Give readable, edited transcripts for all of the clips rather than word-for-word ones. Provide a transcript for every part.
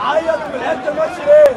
عيط من الحته ماشي ليه؟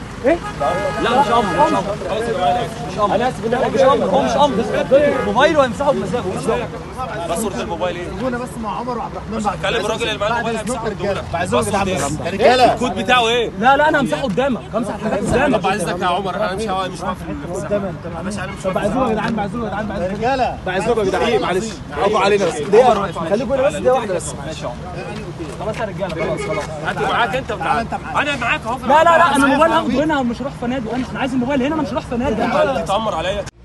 ايه؟ لا مش امر مش امر خلاص مش امر انا اسف ان احنا مش امر هو مش امر موبايله هيمسحه بمزاجه بس صورة الموبايل ايه؟ خدونا بس مع عمر وعبد الرحمن بعد كلم الراجل اللي معاه الموبايل هيمسحه قدامك بعزوك يا عم رجاله الكود بتاعه ايه؟ لا لا انا همسحه قدامك همسح الحاجات قدامك طب عايزك يا عمر انا مش هواي مش هعرف قدامك انت ماشي عليه مش بعزوك يا جدعان بعزوك يا جدعان بعزوك رجاله بعزوك يا جدعان معلش عقوا علينا بس دقيقه خليكم بس دقيقه واحده بس ماشي يا عمر خلاص يا رجاله خلاص خلاص هاتوا معاك انت انا معاك اهو لا لا لا انا الموبايل هاخده هنا مش هروح فنادق انا عايز الموبايل هنا مش هروح فنادق انت بتتامر عليا